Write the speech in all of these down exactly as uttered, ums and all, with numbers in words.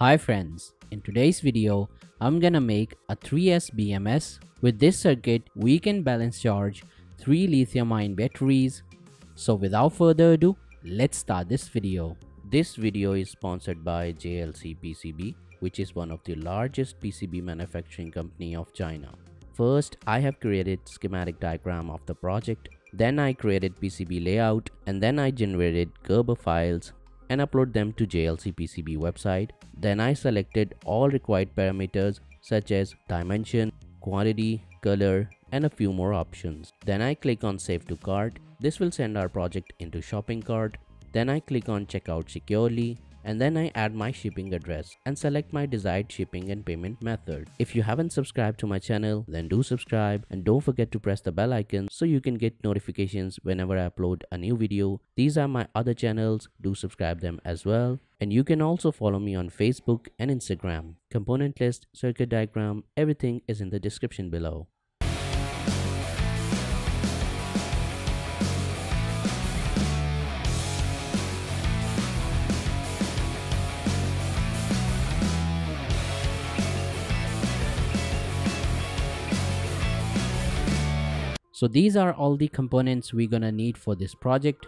Hi friends, in today's video, I'm gonna make a three S B M S. With this circuit, we can balance charge three lithium-ion batteries. So without further ado, let's start this video. This video is sponsored by J L C P C B, which is one of the largest P C B manufacturing company of China. First, I have created schematic diagram of the project. Then I created P C B layout, and then I generated Gerber files and upload them to J L C P C B website. Then I selected all required parameters such as dimension, quantity, color, and a few more options. Then I click on save to cart. This will send our project into shopping cart. Then I click on checkout securely, and then I add my shipping address and select my desired shipping and payment method. If you haven't subscribed to my channel, then do subscribe and don't forget to press the bell icon so you can get notifications whenever I upload a new video. These are my other channels, do subscribe them as well. And you can also follow me on Facebook and Instagram. Component list, circuit diagram, everything is in the description below. So these are all the components we're gonna need for this project.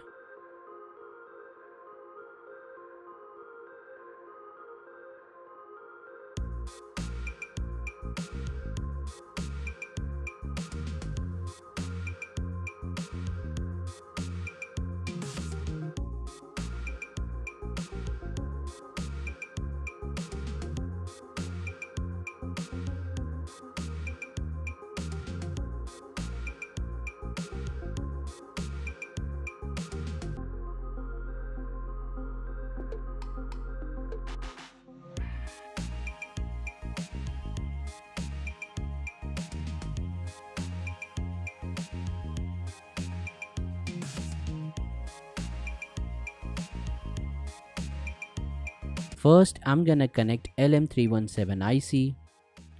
First, I'm gonna connect L M three one seven I C.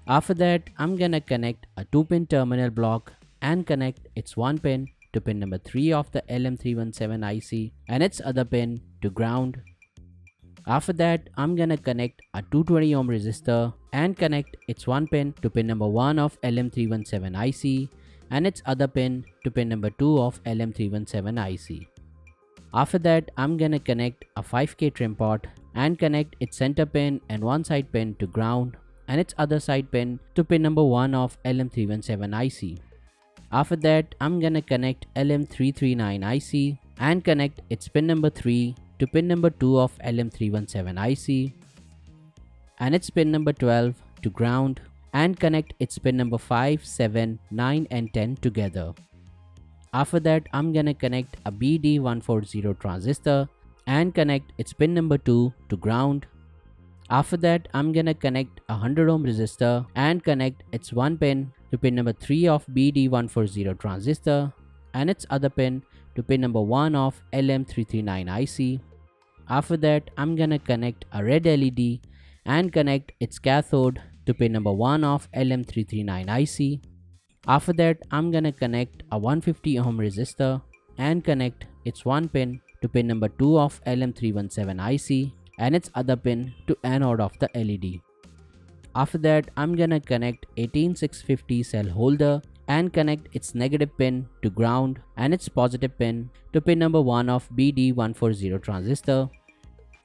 After that, I'm gonna connect a two pin terminal block and connect its one pin to pin number three of the L M three one seven I C and its other pin to ground. After that, I'm gonna connect a two hundred twenty ohm resistor and connect its one pin to pin number one of L M three one seven I C and its other pin to pin number two of L M three one seven I C. After that, I'm gonna connect a five K Trimpot and connect its center pin and one side pin to ground and its other side pin to pin number one of L M three one seven I C. After that, I'm gonna connect L M three three nine I C and connect its pin number three to pin number two of L M three one seven I C and its pin number twelve to ground and connect its pin number five, seven, nine and ten together. After that, I'm gonna connect a B D one forty transistor and connect its pin number two to ground. After that, I'm gonna connect a one hundred ohm resistor and connect its one pin to pin number three of B D one forty transistor and its other pin to pin number one of L M three three nine I C. After that, I'm gonna connect a red L E D and connect its cathode to pin number one of L M three three nine I C. After that, I'm gonna connect a one hundred fifty ohm resistor and connect its one pin to pin number two of L M three one seven I C and its other pin to anode of the L E D. After that, I'm gonna connect one eight six five zero cell holder and connect its negative pin to ground and its positive pin to pin number one of B D one forty transistor.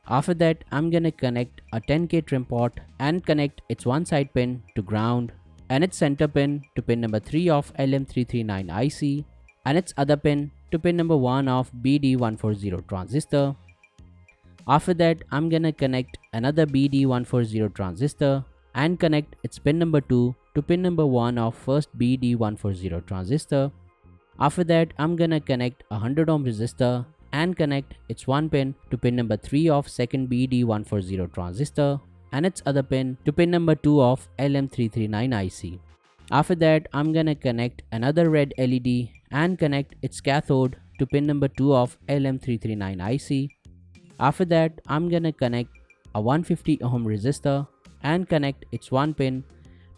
After that, I'm gonna connect a ten K Trimpot and connect its one side pin to ground and its center pin to pin number three of L M three three nine I C and its other pin to pin number one of B D one forty transistor. After that, I'm gonna connect another B D one forty transistor and connect its pin number two to pin number one of first B D one forty transistor. After that, I'm gonna connect a one hundred ohm resistor and connect its one pin to pin number three of second B D one forty transistor and its other pin to pin number two of L M three three nine I C. After that, I'm gonna connect another red L E D and connect its cathode to pin number two of L M three three nine I C. After that, I'm gonna connect a one hundred fifty ohm resistor and connect its one pin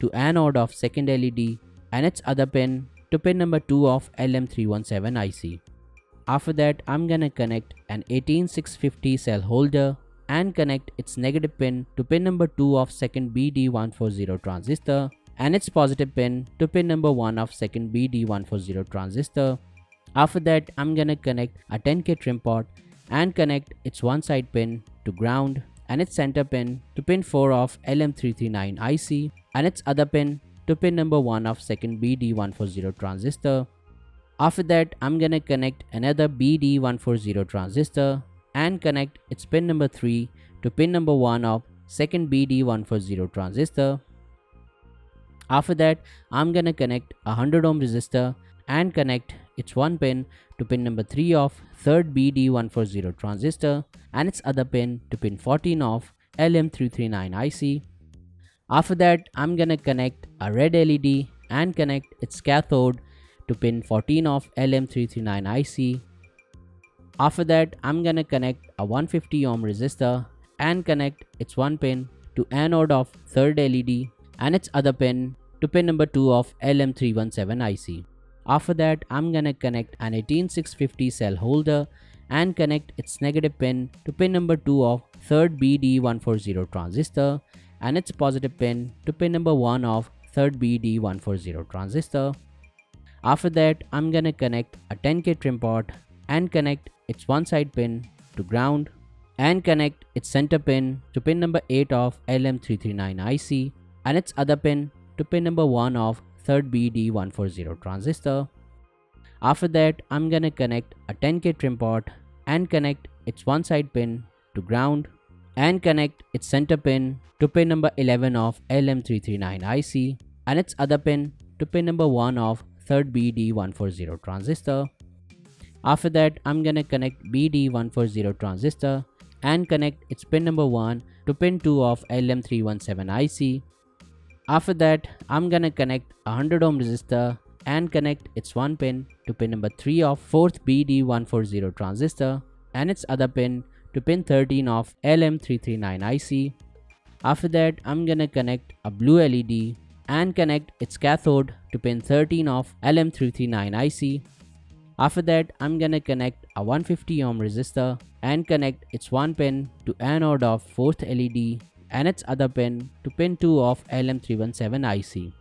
to anode of second L E D and its other pin to pin number two of L M three one seven I C. After that, I'm gonna connect an one eight six five zero cell holder and connect its negative pin to pin number two of second B D one forty transistor and its positive pin to pin number one of second B D one forty transistor. After that, I'm gonna connect a ten K Trimpot and connect its one side pin to ground and its center pin to pin four of L M three thirty-nine I C and its other pin to pin number one of second B D one forty transistor. After that, I'm gonna connect another B D one forty transistor and connect its pin number three to pin number one of second B D one forty transistor. After that, I'm gonna connect a one hundred ohm resistor and connect its one pin to pin number three of third B D one forty transistor and its other pin to pin fourteen of L M three thirty-nine I C. After that, I'm gonna connect a red L E D and connect its cathode to pin fourteen of L M three thirty-nine I C. After that, I'm gonna connect a one hundred fifty ohm resistor and connect its one pin to anode of third L E D and its other pin to pin number two of L M three seventeen I C. After that, I'm gonna connect an eighteen six fifty cell holder and connect its negative pin to pin number two of third B D one forty transistor and its positive pin to pin number one of third B D one forty transistor. After that, I'm gonna connect a ten K Trimpot and connect its one side pin to ground and connect its center pin to pin number eight of L M three thirty-nine I C and its other pin to pin number one of third B D one forty transistor. After that, I'm gonna connect a ten K Trimpot and connect its one side pin to ground and connect its center pin to pin number eleven of L M three thirty-nine I C and its other pin to pin number one of third B D one forty transistor. After that, I'm gonna connect B D one forty transistor and connect its pin number one to pin two of L M three seventeen I C. After that, I'm gonna connect a one hundred ohm resistor and connect its one pin to pin number three of fourth B D one forty transistor and its other pin to pin thirteen of L M three thirty-nine I C. After that, I'm gonna connect a blue L E D and connect its cathode to pin thirteen of L M three thirty-nine I C. After that, I'm gonna connect a one hundred fifty ohm resistor and connect its one pin to anode of fourth L E D and its other pin to pin two of L M three seventeen I C.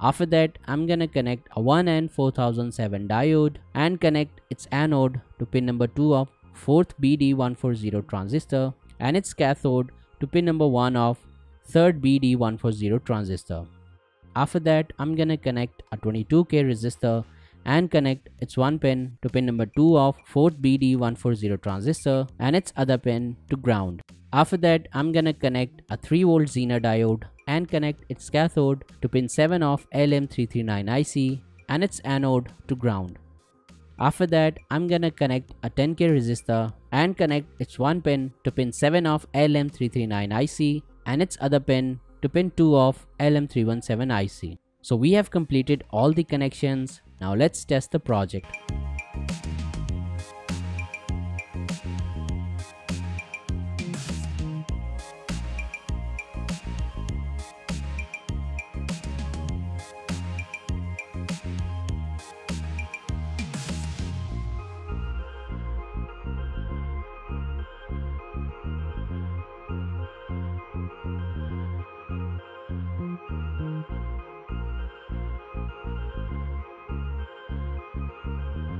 After that, I'm gonna connect a one N four thousand seven diode and connect its anode to pin number two of fourth B D one forty transistor and its cathode to pin number one of third B D one forty transistor. After that, I'm gonna connect a twenty-two K resistor and connect its one pin to pin number two of fourth B D one forty transistor and its other pin to ground. After that, I'm gonna connect a three volt ZENER diode and connect its cathode to pin seven of L M three thirty-nine I C and its anode to ground. After that, I'm gonna connect a ten K resistor and connect its one pin to pin seven of L M three thirty-nine I C and its other pin to pin two of L M three seventeen I C. So we have completed all the connections. Now let's test the project. Thank you.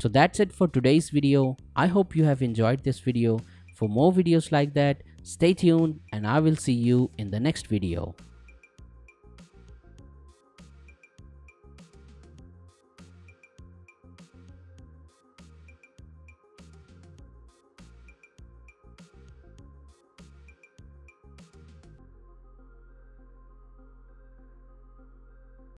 So that's it for today's video. I hope you have enjoyed this video. For more videos like that, stay tuned and I will see you in the next video.